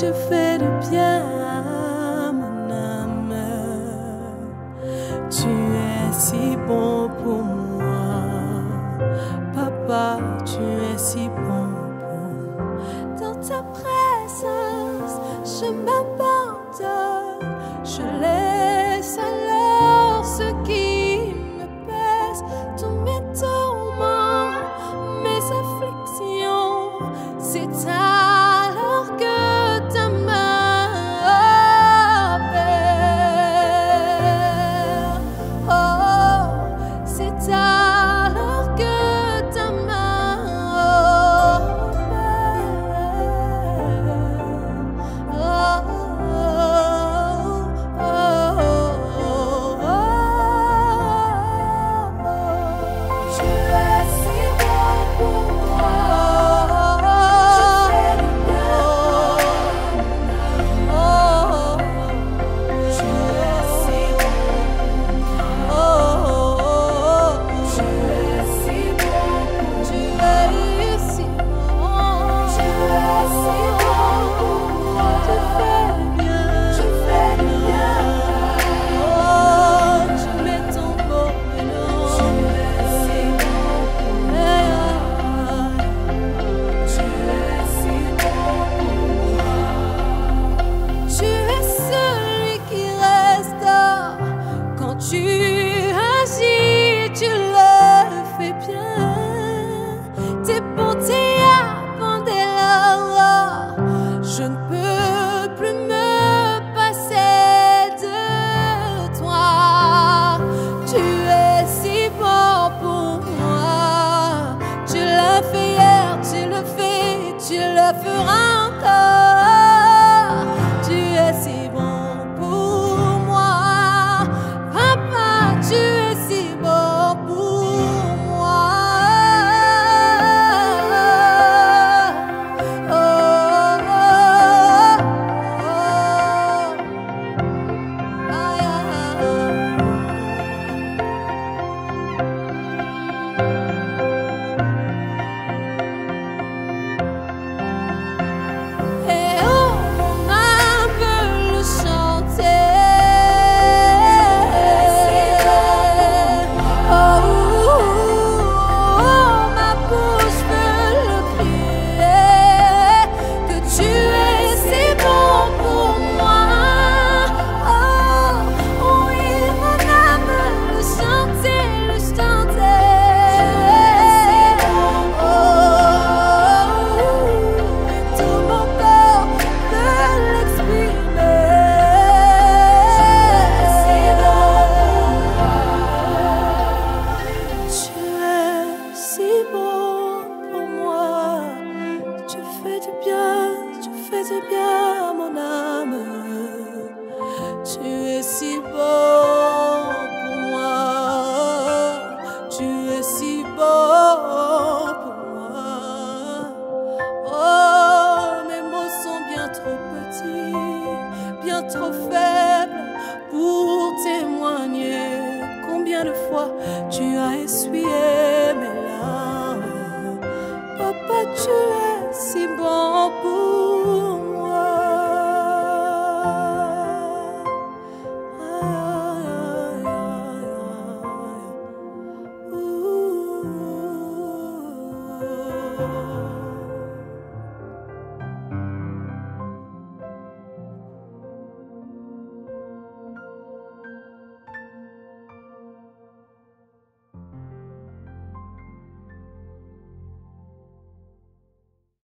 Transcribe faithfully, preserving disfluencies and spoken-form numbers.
tu fais du bien à mon âme. Tu es si bon pour moi, Papa, tu es si bon pour moi. Dans ta présence, je m'abandonne, je laisse alors ce qui me pèse, tous mes tourments, mes afflictions, c'est ta. Trop faible pour témoigner combien de fois tu as essuyé mes larmes. Papa, tu es si bon pour moi.